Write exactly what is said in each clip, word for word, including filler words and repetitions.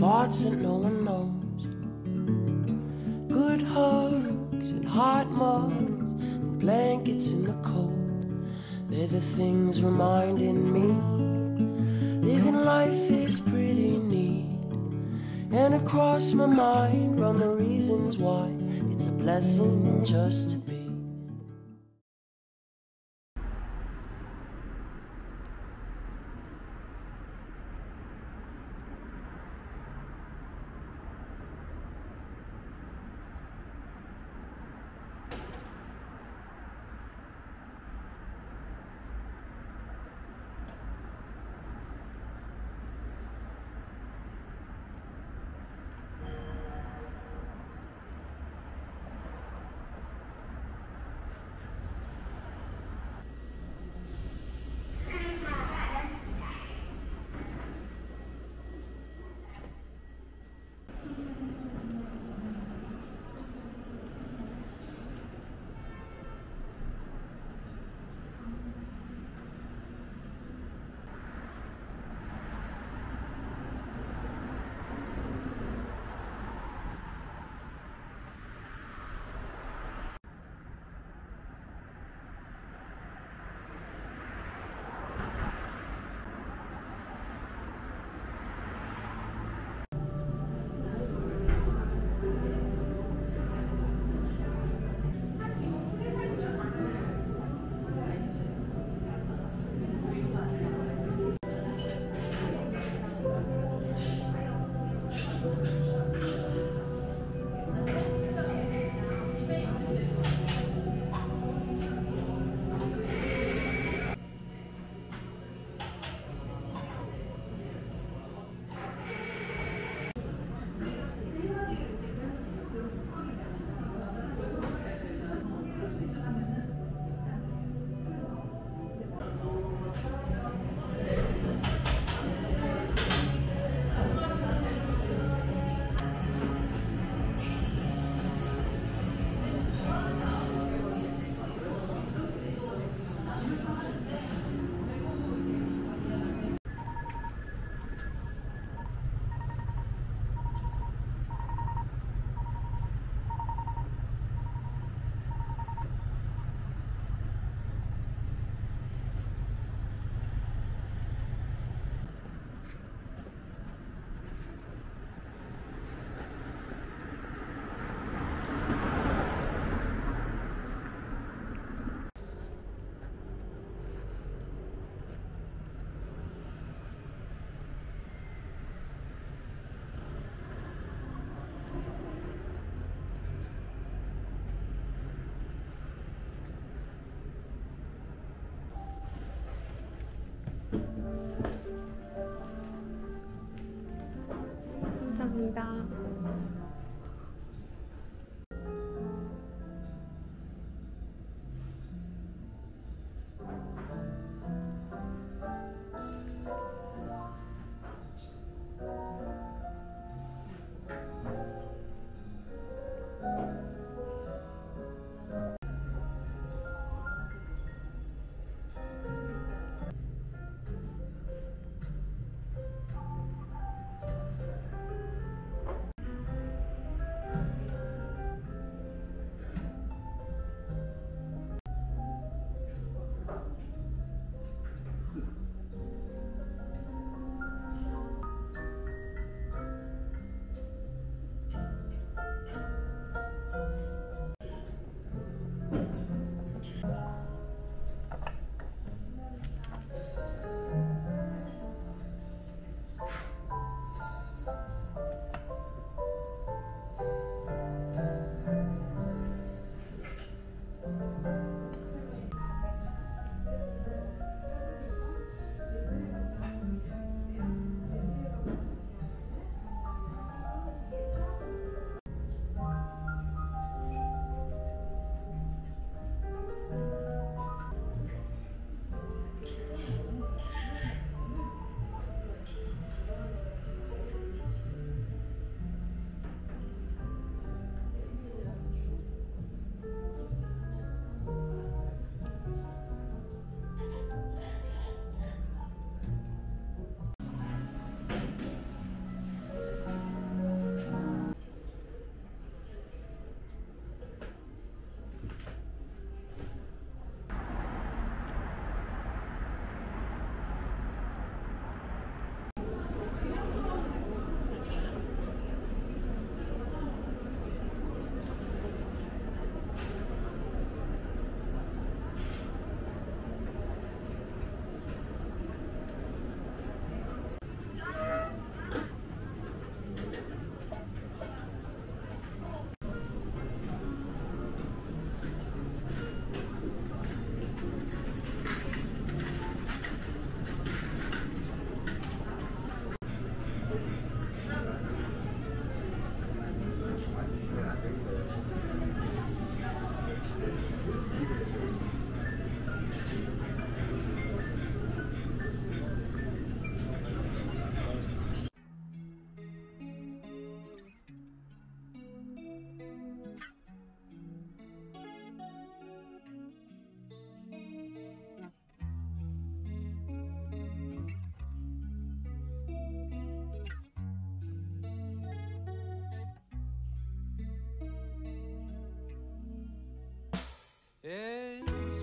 smarts that no one knows. Good hugs and hot mugs and blankets in the cold, they're the things reminding me living life is pretty neat. And across my mind run the reasons why it's a blessing just to be.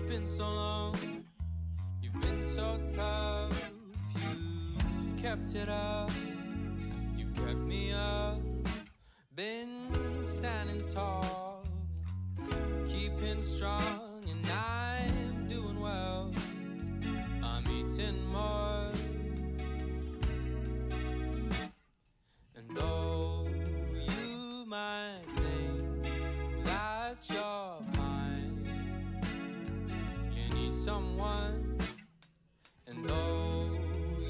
It's been so long. You've been so tough. You've kept it up. You've kept me up. Been standing tall, keeping strong, and I'm doing well. I'm eating more. And though you might think that you're fine, you need someone. And though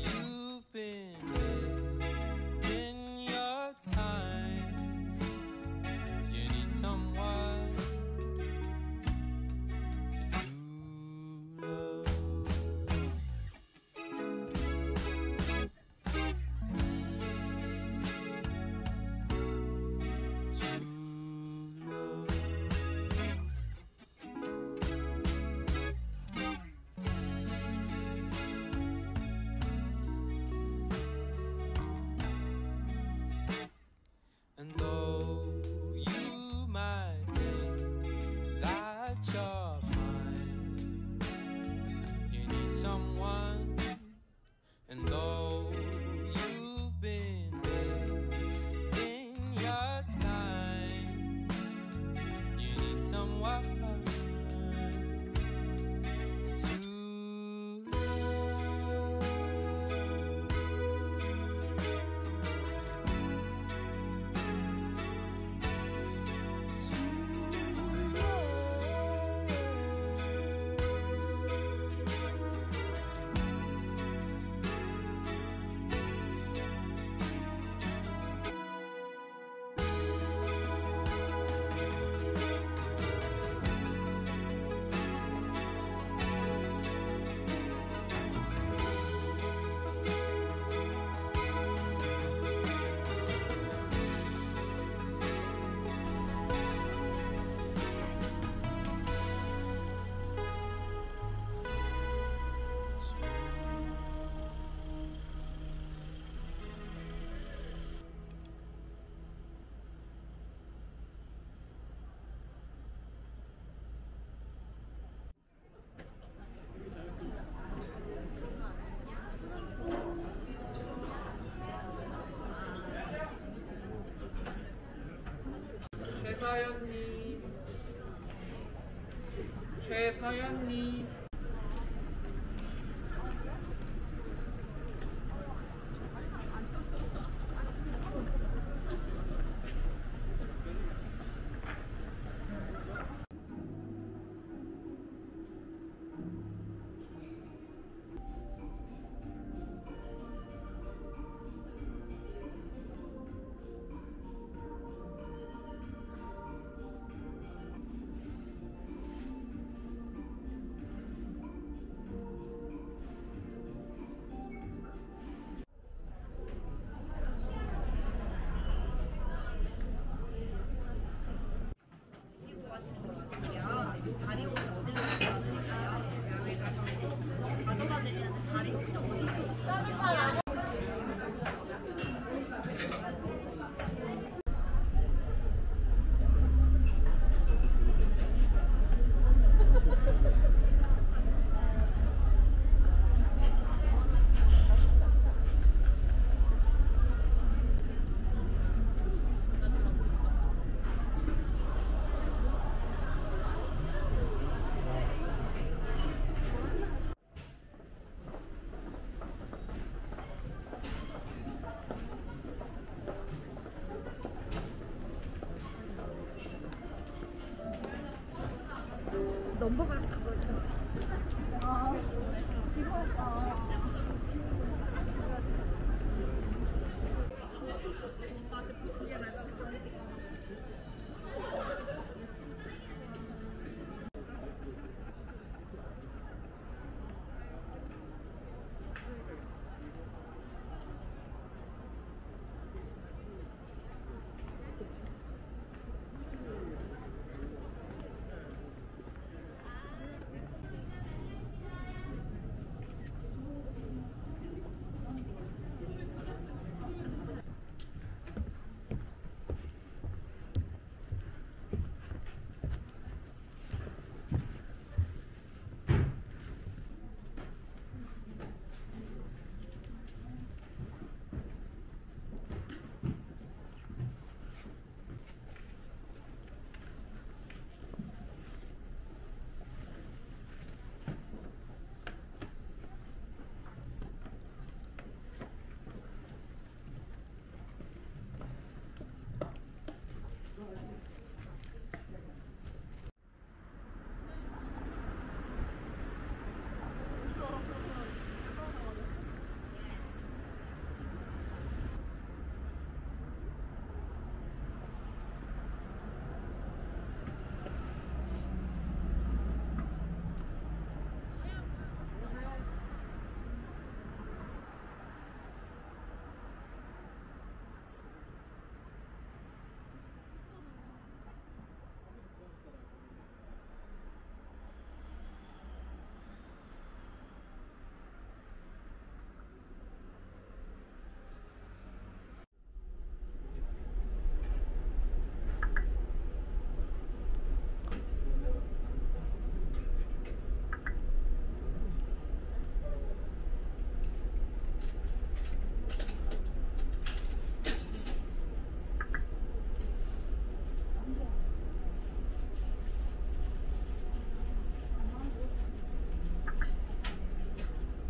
you've been living your time, you need someone to love. And though you might think that you're fine, you need someone. And though you've been in your time, you need someone. 최서연님, 최서연님, 넘버가 그거죠. 아, 지루하다. 오빠한테 부치게 나가고.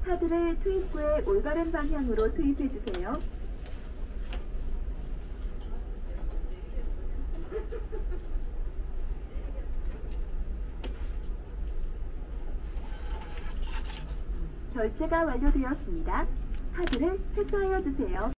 카드를 투입구의 올바른 방향으로 투입해주세요. 결제가 완료되었습니다. 카드를 회수하여 주세요.